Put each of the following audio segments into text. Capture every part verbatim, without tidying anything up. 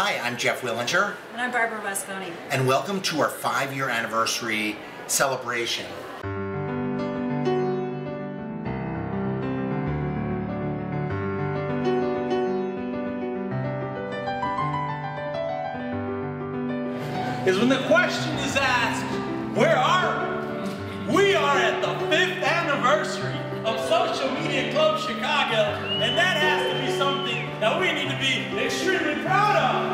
Hi, I'm Jeff Willinger. And I'm Barbara Rozgonyi. And welcome to our five-year anniversary celebration. Is when the question is asked, where are we? We are at the fifth anniversary of Social Media Club Chicago, and that has to be something that we need to be extremely proud of.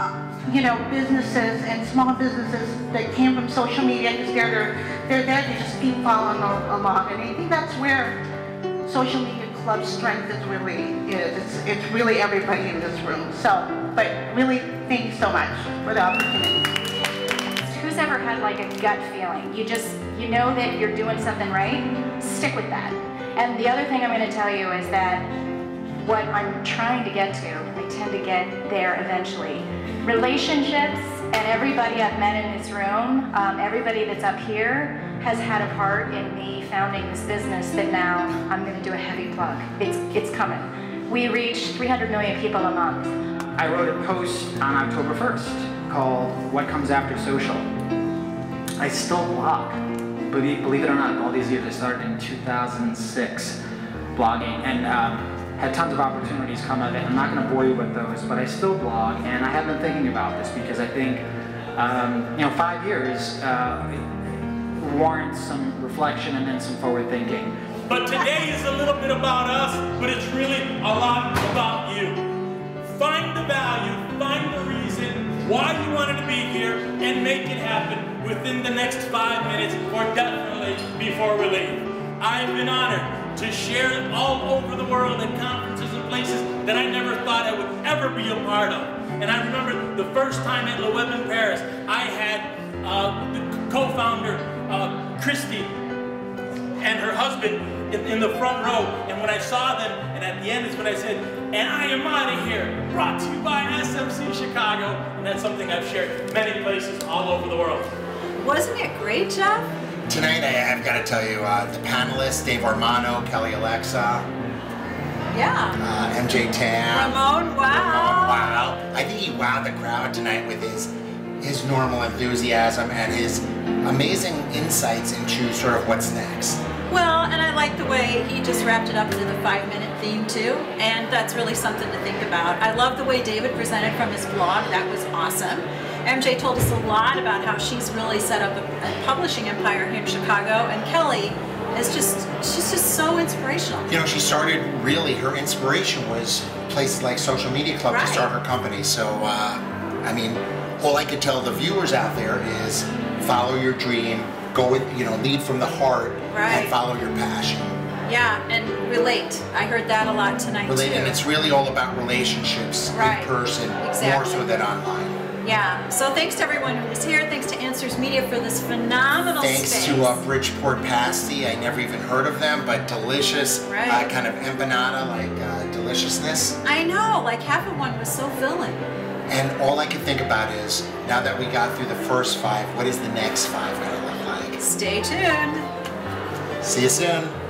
Uh, you know, businesses and small businesses that came from social media, because they're, they're there, they just keep following along, and I think that's where Social Media Club strength is really is. It's, it's really everybody in this room. So, but really, thank you so much for the opportunity. Who's ever had like a gut feeling? You just, you know that you're doing something right, stick with that. And the other thing I'm going to tell you is that what I'm trying to get to, I tend to get there eventually. Relationships and everybody I've met in this room, um, everybody that's up here, has had a part in me founding this business that now I'm going to do a heavy plug. It's, it's coming. We reach three hundred million people a month. I wrote a post on October first called What Comes After Social. I still blog. Believe, believe it or not, all these years, I started in two thousand six blogging and um, had tons of opportunities come of it. I'm not going to bore you with those, but I still blog, and I have been thinking about this because I think, um, you know, five years, uh, warrants some reflection and then some forward thinking. But today is a little bit about us, but it's really a lot about you. Find the value, find the reason why you wanted to be here, and make it happen within the next five minutes or definitely before we leave. I've been honored to share it all over the world at conferences and places that I never thought I would ever be a part of. And I remember the first time at Le Web in Paris, I had uh, the co-founder Uh, Christy and her husband in, in the front row, and when I saw them, and at the end is when I said, and I am out of here, brought to you by S M C Chicago, and that's something I've shared many places all over the world. Wasn't it great, Jeff? Tonight, I, I've got to tell you, uh, the panelists, Dave Armano, Kelly Alexa, yeah, uh, M J Tan, Ramon, wow. Ramon, wow. I think he wowed the crowd tonight with his his normal enthusiasm and his amazing insights into sort of what's next. Well, and I like the way he just wrapped it up into the five-minute theme too, and that's really something to think about. I love the way David presented from his blog. That was awesome. M J told us a lot about how she's really set up a publishing empire here in Chicago, and Kelly is just, she's just so inspirational. You know, she started, really, her inspiration was places like Social Media Club, right, to start her company. So, uh, I mean, all I could tell the viewers out there is follow your dream, go with, you know, lead from the heart, right, and follow your passion. Yeah, and relate. I heard that a lot tonight. Relate, too. And it's really all about relationships, right, in person, exactly, more so than online. Yeah, so thanks to everyone who was here. Thanks to Answers Media for this phenomenal thanks space. Thanks to uh, Bridgeport pasty. I never even heard of them, but delicious, right, uh, kind of empanada-like uh, deliciousness. I know, like half of one was so filling. And all I can think about is, now that we got through the first five, what is the next five going to look like? Stay tuned. See you soon.